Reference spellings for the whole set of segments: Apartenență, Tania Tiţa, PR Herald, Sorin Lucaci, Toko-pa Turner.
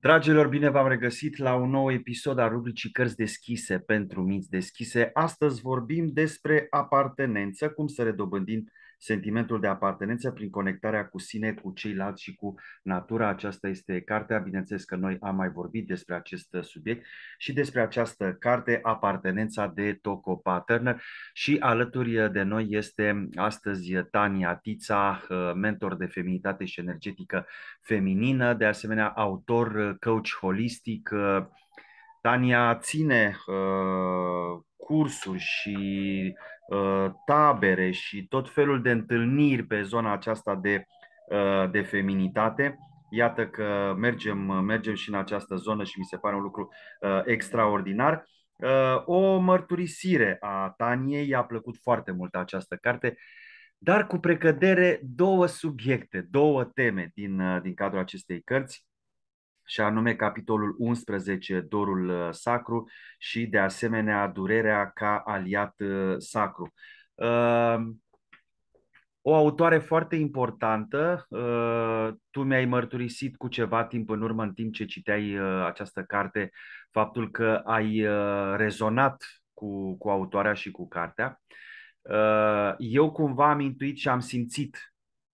Dragilor, bine v-am regăsit la un nou episod al rubricii Cărți deschise pentru minți deschise. Astăzi vorbim despre apartenență, cum să redobândim sentimentul de apartenență prin conectarea cu sine, cu ceilalți și cu natura. Aceasta este cartea. Bineînțeles că noi am mai vorbit despre acest subiect și despre această carte, Apartenența de Toko-pa Turner. Și alături de noi este astăzi Tania Tiţa, mentor de feminitate și energetică feminină, de asemenea autor, coach holistic. Tania ține cursuri și tabere și tot felul de întâlniri pe zona aceasta de feminitate. Iată că mergem și în această zonă și mi se pare un lucru extraordinar. O mărturisire a Taniei, i-a plăcut foarte mult această carte, dar cu precădere două subiecte, două teme din cadrul acestei cărți, și anume capitolul 11, dorul sacru și, de asemenea, durerea ca aliat sacru. O autoare foarte importantă. Tu mi-ai mărturisit cu ceva timp în urmă, în timp ce citeai această carte, faptul că ai rezonat cu autoarea și cu cartea. Eu cumva am intuit și am simțit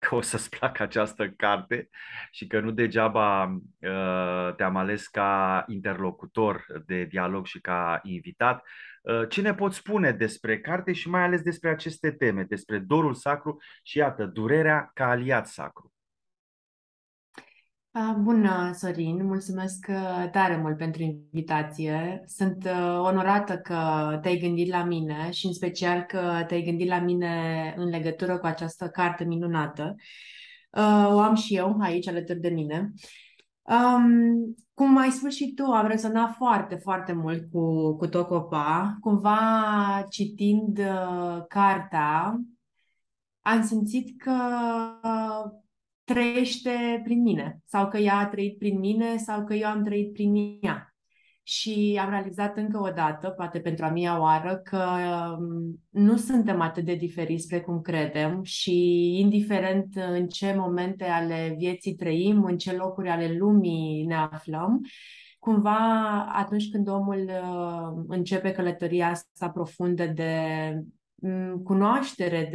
că o să-ți placă această carte și că nu degeaba te-am ales ca interlocutor de dialog și ca invitat. Ce ne poți spune despre carte și mai ales despre aceste teme, despre dorul sacru și, iată, durerea ca aliat sacru? Bună, Sorin! Mulțumesc tare mult pentru invitație. Sunt onorată că te-ai gândit la mine și în special că te-ai gândit la mine în legătură cu această carte minunată. O am și eu aici alături de mine. Cum ai spus și tu, am rezonat foarte, foarte mult cu Toko-pa. Cumva, citind cartea, am simțit că trăiește prin mine, sau că ea a trăit prin mine, sau că eu am trăit prin ea. Și am realizat încă o dată, poate pentru a mia oară, că nu suntem atât de diferiți precum credem și indiferent în ce momente ale vieții trăim, în ce locuri ale lumii ne aflăm, cumva atunci când omul începe călătoria asta profundă de cunoaștere,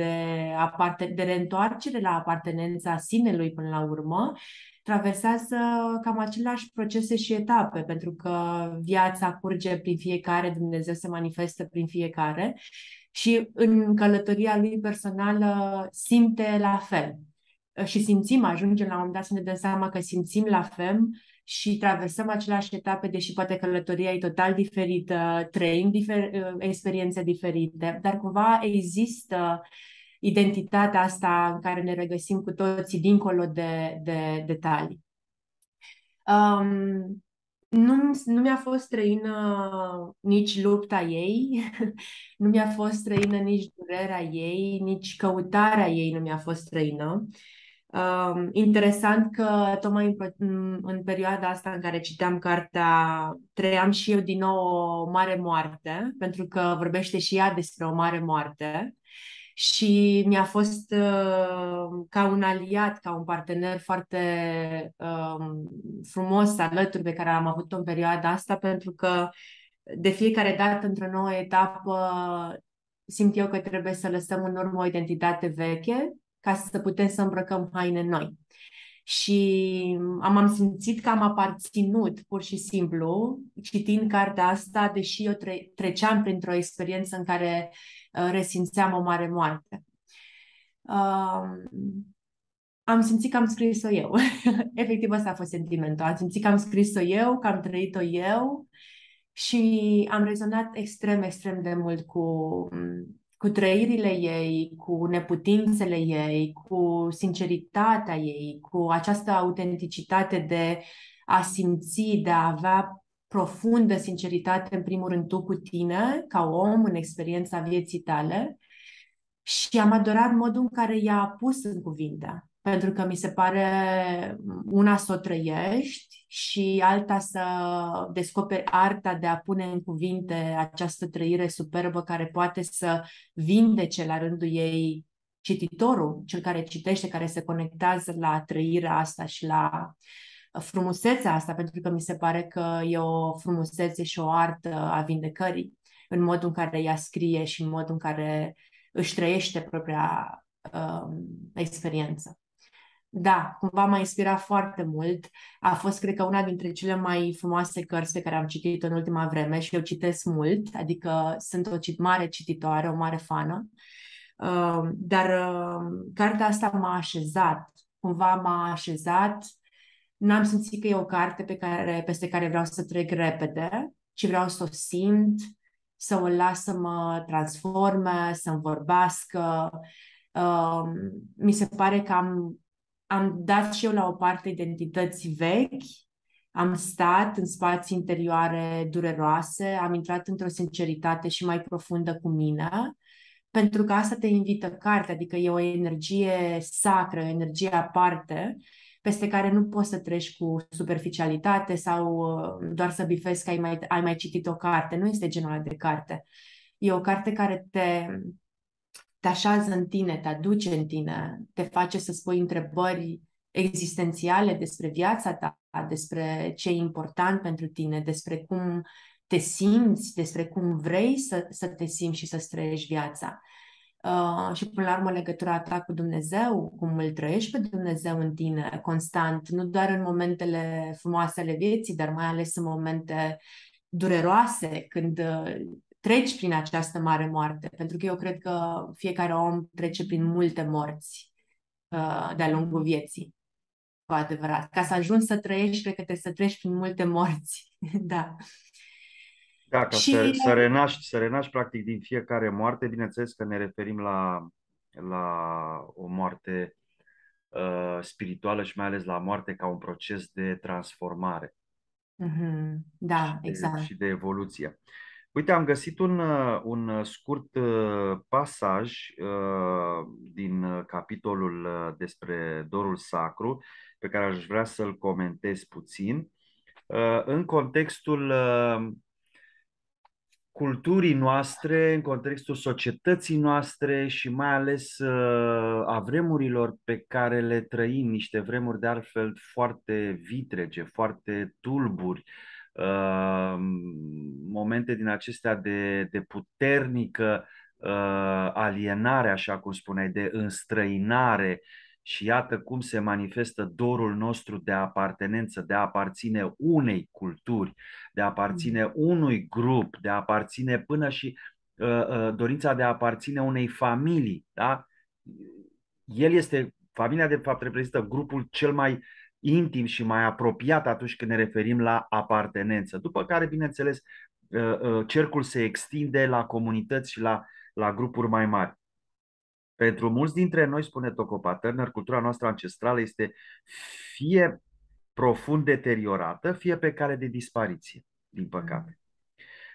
de reîntoarcere la apartenența sinelui până la urmă, traversează cam aceleași procese și etape, pentru că viața curge prin fiecare, Dumnezeu se manifestă prin fiecare și în călătoria lui personală simte la fel. Și simțim, ajungem la un moment dat să ne dăm seama că simțim la fel și traversăm aceleași etape, deși poate călătoria e total diferită, trăim experiențe diferite, dar cumva există identitatea asta în care ne regăsim cu toții dincolo de detalii. Nu mi-a fost străină nici lupta ei, nu mi-a fost străină nici durerea ei, nici căutarea ei nu mi-a fost străină. Interesant că tocmai în perioada asta în care citeam cartea trăiam și eu din nou o mare moarte, pentru că vorbește și ea despre o mare moarte și mi-a fost ca un aliat, ca un partener foarte frumos alături pe care l-am avut-o în perioada asta, pentru că de fiecare dată, într-o nouă etapă, simt eu că trebuie să lăsăm în urmă o identitate veche ca să putem să îmbrăcăm haine noi. Și am simțit că am aparținut, pur și simplu, citind cartea asta, deși eu treceam printr-o experiență în care resimțeam o mare moarte. Am simțit că am scris-o eu. Efectiv, ăsta a fost sentimentul. Am simțit că am scris-o eu, că am trăit-o eu și am rezonat extrem, extrem de mult cu trăirile ei, cu neputințele ei, cu sinceritatea ei, cu această autenticitate de a simți, de a avea profundă sinceritate, în primul rând, tu cu tine, ca om, în experiența vieții tale. Și am adorat modul în care i-a pus în cuvinte, pentru că mi se pare una să o trăiești și alta să descoperi arta de a pune în cuvinte această trăire superbă care poate să vindece la rândul ei cititorul, cel care citește, care se conectează la trăirea asta și la frumusețea asta, pentru că mi se pare că e o frumusețe și o artă a vindecării în modul în care ea scrie și în modul în care își trăiește propria experiență. Da, cumva m-a inspirat foarte mult. A fost, cred că, una dintre cele mai frumoase cărți pe care am citit în ultima vreme și eu citesc mult, adică sunt o mare cititoare, o mare fană, dar cartea asta m-a așezat, cumva m-a așezat. N-am simțit că e o carte peste care vreau să trec repede, ci vreau să o simt, să o las să mă transforme, să-mi vorbească. Mi se pare că am dat și eu la o parte identități vechi, am stat în spații interioare dureroase, am intrat într-o sinceritate și mai profundă cu mine, pentru că asta te invită cartea, adică e o energie sacră, o energie aparte, peste care nu poți să treci cu superficialitate sau doar să bifezi că ai mai citit o carte. Nu este genul de carte. E o carte care te așează în tine, te aduce în tine, te face să-ți pui întrebări existențiale despre viața ta, despre ce e important pentru tine, despre cum te simți, despre cum vrei să te simți și să-ți trăiești viața. Și până la urmă legătura ta cu Dumnezeu, cum îl trăiești pe Dumnezeu în tine constant, nu doar în momentele frumoase ale vieții, dar mai ales în momente dureroase, când treci prin această mare moarte, pentru că eu cred că fiecare om trece prin multe morți de-a lungul vieții, cu adevărat. Ca să ajungi să trăiești, cred că trebuie să treci prin multe morți. Da. Da, ca și să renaști practic din fiecare moarte, bineînțeles că ne referim la o moarte spirituală și mai ales la moarte ca un proces de transformare. Mm-hmm. Da, exact. Și de evoluție. Uite, am găsit un scurt pasaj din capitolul despre dorul sacru, pe care aș vrea să-l comentez puțin, în contextul culturii noastre, în contextul societății noastre și mai ales a vremurilor pe care le trăim, niște vremuri de altfel foarte vitrege, foarte tulburi, momente din acestea de puternică alienare, așa cum spuneai, de înstrăinare și iată cum se manifestă dorul nostru de apartenență, de a aparține unei culturi, de a aparține unui grup, de a aparține până și dorința de a aparține unei familii. Da? Familia de fapt reprezintă grupul cel mai intim și mai apropiat atunci când ne referim la apartenență. După care, bineînțeles, cercul se extinde la comunități și la grupuri mai mari. Pentru mulți dintre noi, spune Toko-pa Turner, cultura noastră ancestrală este fie profund deteriorată, fie pe cale de dispariție, din păcate.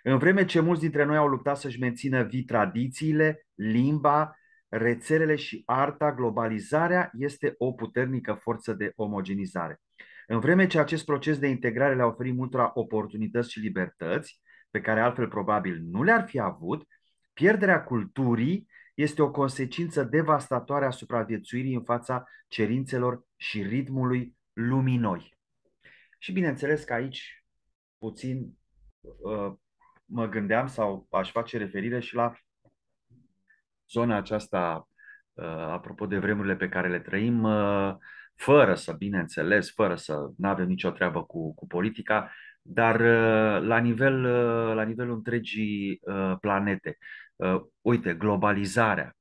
În vreme ce mulți dintre noi au luptat să-și mențină vii tradițiile, limba, rețelele și arta, globalizarea este o puternică forță de omogenizare. În vreme ce acest proces de integrare le-a oferit multora oportunități și libertăți, pe care altfel probabil nu le-ar fi avut, pierderea culturii este o consecință devastatoare a supraviețuirii în fața cerințelor și ritmului lumii noi. Și bineînțeles că aici puțin mă gândeam sau aș face referire și la zona aceasta, apropo de vremurile pe care le trăim, fără să, bineînțeles, fără să n-avem nicio treabă cu politica, dar la nivelul întregii planete. Uite, globalizarea,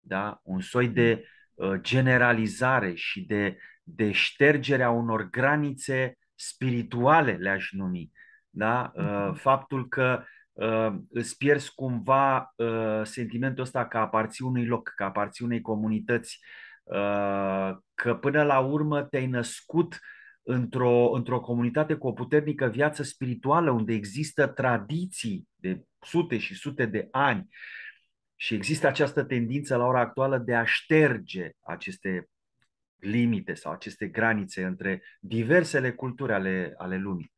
da? Un soi de generalizare și de ștergerea unor granițe spirituale, le-aș numi. Da? Faptul că îți pierzi cumva sentimentul ăsta că aparții unui loc, că aparții unei comunități, că până la urmă te-ai născut într-o comunitate cu o puternică viață spirituală, unde există tradiții de sute și sute de ani și există această tendință la ora actuală de a șterge aceste limite sau aceste granițe între diversele culturi ale lumii.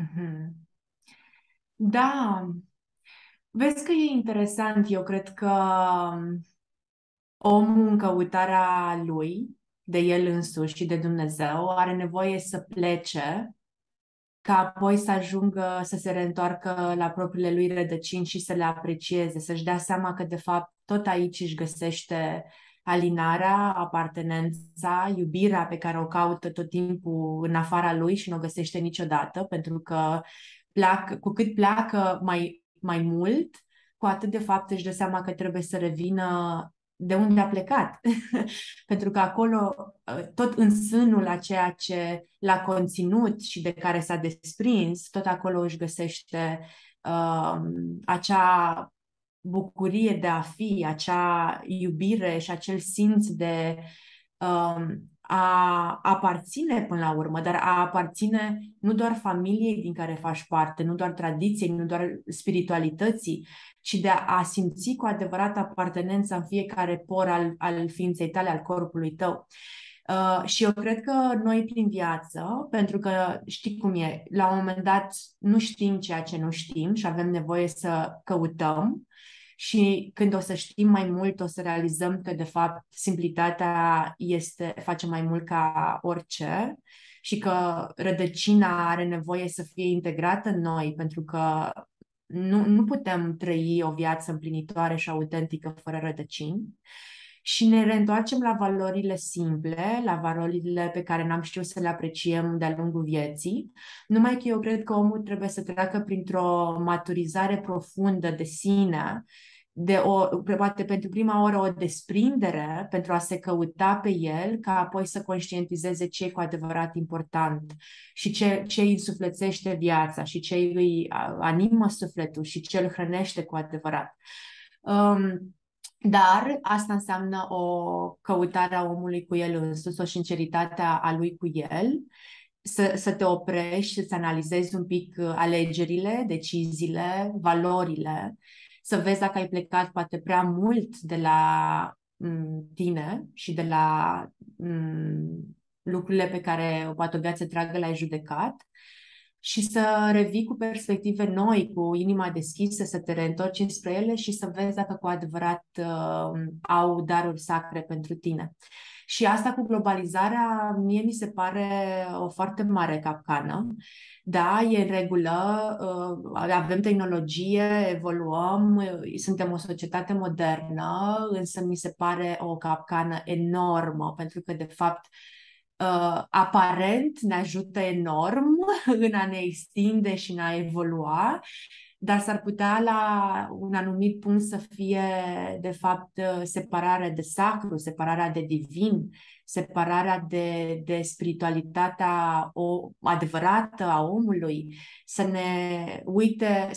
Mm-hmm. Da, vezi că e interesant, eu cred că omul în căutarea lui, de el însuși și de Dumnezeu, are nevoie să plece, ca apoi să ajungă să se reîntoarcă la propriile lui rădăcini și să le aprecieze, să-și dea seama că, de fapt, tot aici își găsește alinarea, apartenența, iubirea pe care o caută tot timpul în afara lui și nu o găsește niciodată, pentru că cu cât pleacă mai mult, cu atât, de fapt, își dă seama că trebuie să revină de unde a plecat. Pentru că acolo, tot în sânul a ceea ce l-a conținut și de care s-a desprins, tot acolo își găsește acea bucurie de a fi, acea iubire și acel simț de a aparține până la urmă, dar a aparține nu doar familiei din care faci parte, nu doar tradiției, nu doar spiritualității, ci de a simți cu adevărat apartenența în fiecare por al ființei tale, al corpului tău. Și eu cred că noi prin viață, pentru că știi cum e, la un moment dat nu știm ceea ce nu știm și avem nevoie să căutăm. Și când o să știm mai mult, o să realizăm că, de fapt, simplitatea face mai mult ca orice și că rădăcina are nevoie să fie integrată în noi, pentru că nu putem trăi o viață împlinitoare și autentică fără rădăcini. Și ne reîntoarcem la valorile simple, la valorile pe care n-am știut să le apreciem de-a lungul vieții, numai că eu cred că omul trebuie să treacă printr-o maturizare profundă de sine, poate pentru prima oară o desprindere pentru a se căuta pe el, ca apoi să conștientizeze ce e cu adevărat important și ce îi însuflețește viața și ce îi animă sufletul și ce îl hrănește cu adevărat. Dar asta înseamnă o căutare a omului cu el însuși, o sinceritate a lui cu el, să te oprești, să analizezi un pic alegerile, deciziile, valorile, să vezi dacă ai plecat poate prea mult de la tine și de la lucrurile pe care poate o viață întreagă l-ai judecat, și să revii cu perspective noi, cu inima deschisă, să te reîntorci spre ele și să vezi dacă cu adevărat au daruri sacre pentru tine. Și asta cu globalizarea, mie mi se pare o foarte mare capcană. Da, e în regulă, avem tehnologie, evoluăm, suntem o societate modernă, însă mi se pare o capcană enormă, pentru că, de fapt, aparent ne ajută enorm în a ne extinde și în a evolua, dar s-ar putea la un anumit punct să fie, de fapt, separarea de sacru, separarea de divin, separarea de spiritualitatea adevărată a omului, să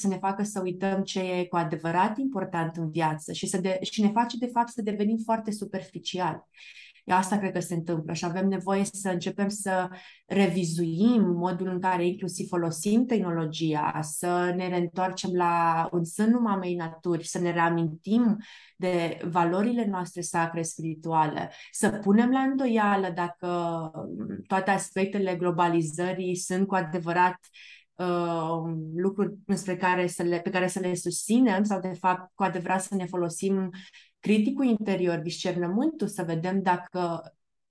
ne facă să uităm ce e cu adevărat important în viață și ne face, de fapt, să devenim foarte superficiali. Asta cred că se întâmplă și avem nevoie să începem să revizuim modul în care inclusiv folosim tehnologia, să ne reîntoarcem la un sânul mamei naturi, să ne reamintim de valorile noastre sacre spirituale, să punem la îndoială dacă toate aspectele globalizării sunt cu adevărat lucruri pe care să le susținem sau, de fapt, cu adevărat să ne folosim criticul interior, discernământul, să vedem dacă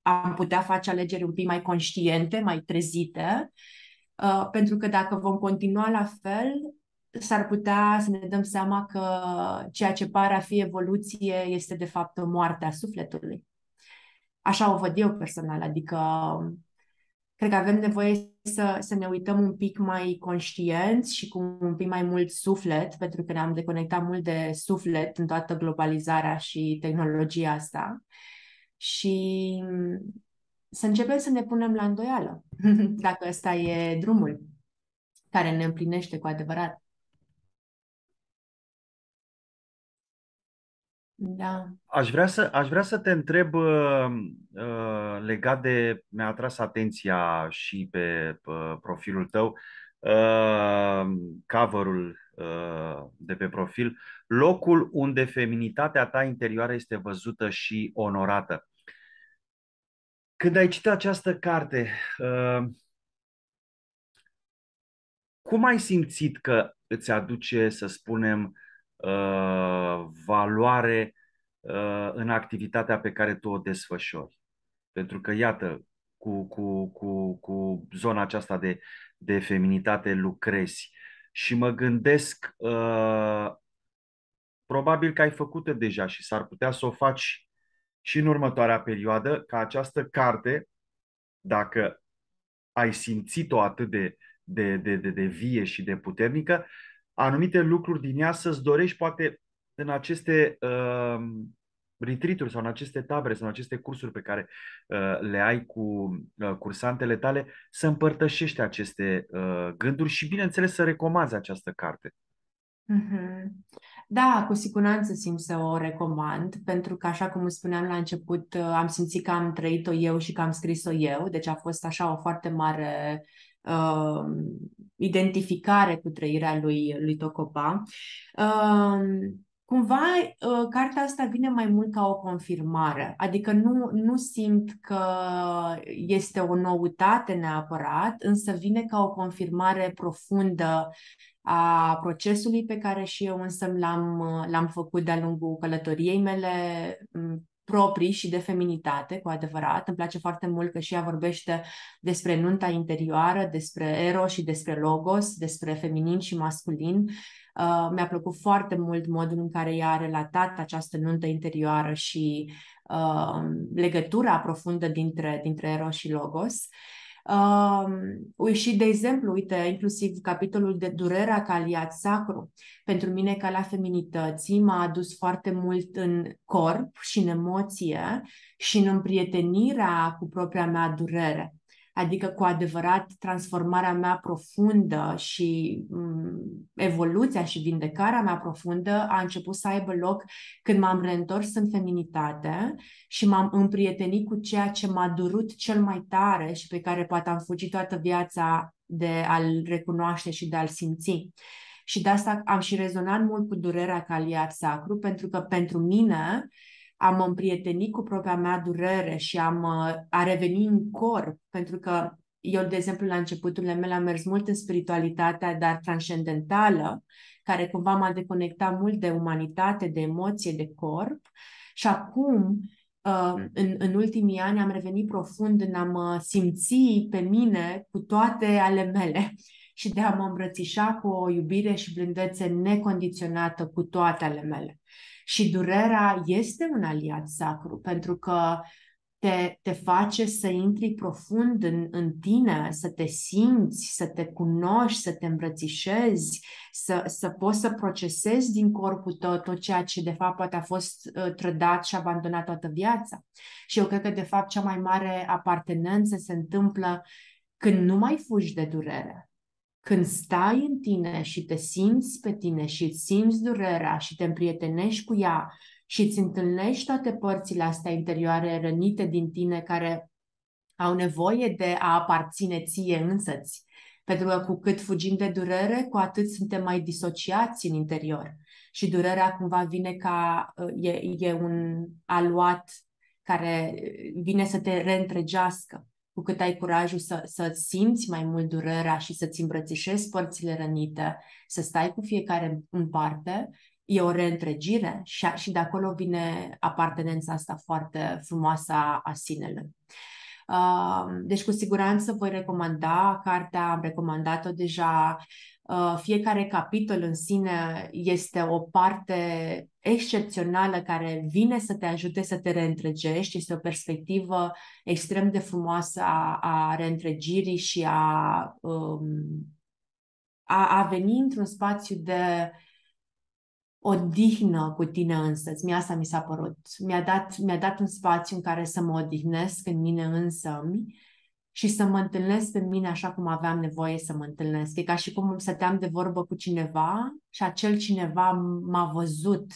am putea face alegeri un pic mai conștiente, mai trezite, pentru că dacă vom continua la fel, s-ar putea să ne dăm seama că ceea ce pare a fi evoluție este, de fapt, o moarte a sufletului. Așa o văd eu personal, adică cred că avem nevoie să ne uităm un pic mai conștienți și cu un pic mai mult suflet, pentru că ne-am deconectat mult de suflet în toată globalizarea și tehnologia asta. Și să începem să ne punem la îndoială, dacă ăsta e drumul care ne împlinește cu adevărat. Da. Aș vrea să te întreb legat de, mi-a atras atenția și pe profilul tău, cover-ul de pe profil, locul unde feminitatea ta interioară este văzută și onorată. Când ai citit această carte, cum ai simțit că îți aduce, să spunem, valoare în activitatea pe care tu o desfășori? Pentru că, iată, cu zona aceasta de feminitate lucrezi. Și mă gândesc, probabil că ai făcut-o deja și s-ar putea să o faci și în următoarea perioadă, ca această carte, dacă ai simțit-o atât de vie și de puternică, anumite lucruri din ea să-ți dorești poate în aceste retreat-uri sau în aceste tabere sau în aceste cursuri pe care le ai cu cursantele tale, să împărtășești aceste gânduri și, bineînțeles, să recomanzi această carte. Da, cu siguranță simt să o recomand, pentru că, așa cum spuneam la început, am simțit că am trăit-o eu și că am scris-o eu, deci a fost așa o foarte mare identificare cu trăirea lui Toko-pa. Cumva, cartea asta vine mai mult ca o confirmare, adică nu simt că este o noutate neapărat, însă vine ca o confirmare profundă a procesului pe care și eu însă l-am făcut de-a lungul călătoriei mele proprii și de feminitate, cu adevărat. Îmi place foarte mult că și ea vorbește despre nunta interioară, despre eros și despre logos, despre feminin și masculin. Mi-a plăcut foarte mult modul în care ea a relatat această nuntă interioară și legătura profundă dintre eros și logos. Și, de exemplu, uite, inclusiv capitolul de durerea ca aliat sacru, pentru mine, ca la feminității, m-a adus foarte mult în corp și în emoție și în împrietenirea cu propria mea durere, adică cu adevărat transformarea mea profundă și evoluția și vindecarea mea profundă a început să aibă loc când m-am reîntors în feminitate și m-am împrietenit cu ceea ce m-a durut cel mai tare și pe care poate am fugit toată viața de a-l recunoaște și de a-l simți. Și de asta am și rezonat mult cu durerea ca aliat sacru, pentru că pentru mine am împrietenit cu propria mea durere și a revenit în corp, pentru că eu, de exemplu, la începuturile mele am mers mult în spiritualitatea, dar transcendentală, care cumva m-a deconectat mult de umanitate, de emoție, de corp, și acum, în ultimii ani, am revenit profund în a mă simți pe mine cu toate ale mele și de a mă îmbrățișa cu o iubire și blândețe necondiționată cu toate ale mele. Și durerea este un aliat sacru, pentru că te face să intri profund în tine, să te simți, să te cunoști, să te îmbrățișezi, să poți să procesezi din corpul tău tot ceea ce de fapt poate a fost trădat și abandonat toată viața. Și eu cred că de fapt cea mai mare apartenență se întâmplă când nu mai fugi de durere. Când stai în tine și te simți pe tine și îți simți durerea și te împrietenești cu ea și îți întâlnești toate părțile astea interioare rănite din tine care au nevoie de a aparține ție însăți. Pentru că cu cât fugim de durere, cu atât suntem mai disociați în interior. Și durerea cumva vine ca e un aluat care vine să te reîntregească. Cu cât ai curajul să simți mai mult durerea și să-ți îmbrățișezi părțile rănite, să stai cu fiecare în parte, e o reîntregire și de acolo vine apartenența asta foarte frumoasă a sinelui. Deci, cu siguranță, voi recomanda cartea, am recomandat-o deja. Fiecare capitol în sine este o parte excepțională care vine să te ajute să te reîntregești. Este o perspectivă extrem de frumoasă a reîntregirii și a veni într-un spațiu de odihnă cu tine însăți. Asta mi s-a părut. Mi-a dat un spațiu în care să mă odihnesc în mine însămi și să mă întâlnesc pe mine așa cum aveam nevoie să mă întâlnesc. E ca și cum stăteam de vorbă cu cineva și acel cineva m-a văzut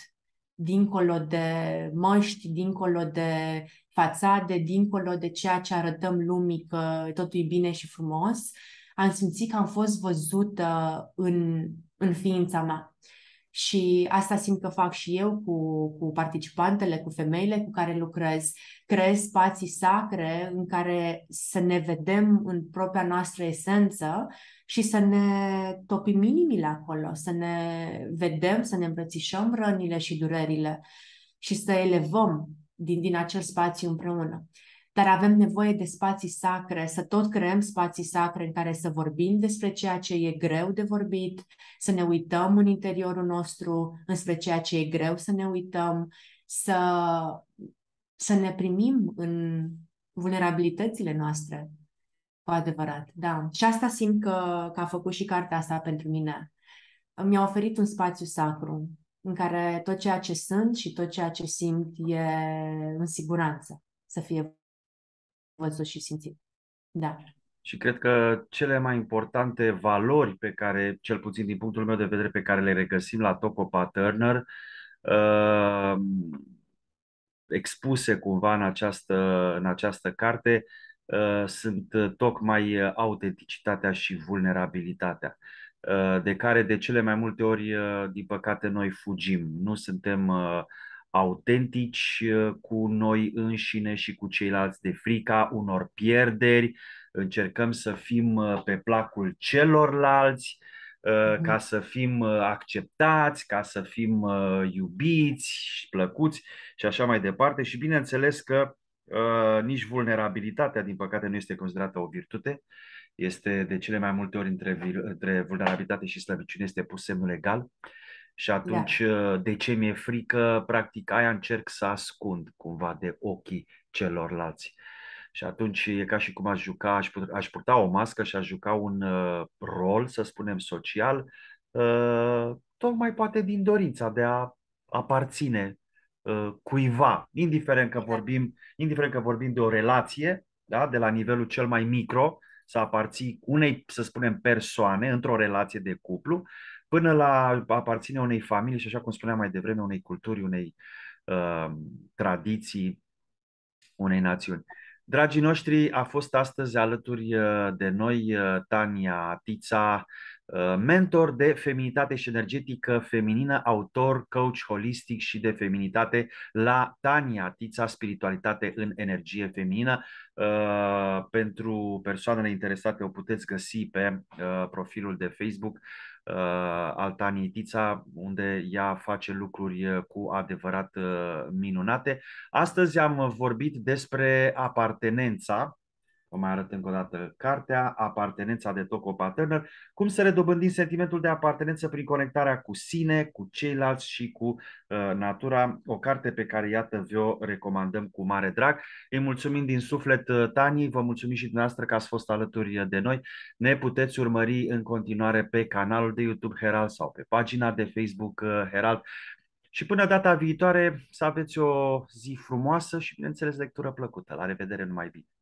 dincolo de măști, dincolo de fațade, dincolo de ceea ce arătăm lumii că totul e bine și frumos. Am simțit că am fost văzută în ființa mea. Și asta simt că fac și eu cu participantele, cu femeile cu care lucrez. Creez spații sacre în care să ne vedem în propria noastră esență și să ne topim inimile acolo, să ne vedem, să ne îmbrățișăm rănile și durerile și să elevăm din acel spațiu împreună. dar avem nevoie de spații sacre, să tot creăm spații sacre în care să vorbim despre ceea ce e greu de vorbit, să ne uităm în interiorul nostru înspre ceea ce e greu să ne uităm, să ne primim în vulnerabilitățile noastre, cu adevărat. Da. Și asta simt că a făcut și cartea asta pentru mine. Mi-a oferit un spațiu sacru în care tot ceea ce sunt și tot ceea ce simt e în siguranță să fie văzut și simțit. Da. Și cred că cele mai importante valori pe care, cel puțin din punctul meu de vedere, pe care le regăsim la Toko-pa Turner, expuse cumva în această carte, sunt tocmai autenticitatea și vulnerabilitatea, de care de cele mai multe ori, din păcate, noi fugim. Nu suntem autentici cu noi înșine și cu ceilalți, de frica unor pierderi. Încercăm să fim pe placul celorlalți, ca să fim acceptați, ca să fim iubiți și plăcuți și așa mai departe. Și bineînțeles că nici vulnerabilitatea, din păcate, nu este considerată o virtute. Este de cele mai multe ori între vulnerabilitate și slăbiciune este pus semnul egal. Și atunci, de ce mi-e frică? Practic, aia încerc să ascund cumva de ochii celorlalți. Și atunci e ca și cum aș purta o mască și aș juca un rol, să spunem, social, tocmai poate din dorința de a aparține cuiva, indiferent că vorbim de o relație, da, de la nivelul cel mai micro, să aparții unei, să spunem, persoane într-o relație de cuplu, până la aparține unei familii și, așa cum spuneam mai devreme, unei culturi, unei tradiții, unei națiuni. Dragii noștri, a fost astăzi alături de noi Tania Tiţa, mentor de feminitate și energetică feminină, autor, coach holistic și de feminitate la Tania Tiţa, spiritualitate în energie feminină. Pentru persoanele interesate o puteți găsi pe profilul de Facebook al Taniei Tiţa, unde ea face lucruri cu adevărat minunate. Astăzi am vorbit despre apartenența. Vă mai arăt încă o dată cartea, Apartenența de Toko-pa Turner, cum să redobândim sentimentul de apartenență prin conectarea cu sine, cu ceilalți și cu natura. O carte pe care, iată, vi-o recomandăm cu mare drag. Îi mulțumim din suflet Taniei, vă mulțumim și dumneavoastră că ați fost alături de noi. Ne puteți urmări în continuare pe canalul de YouTube Herald sau pe pagina de Facebook Herald. Și până data viitoare, să aveți o zi frumoasă și, bineînțeles, lectură plăcută. La revedere, numai bine!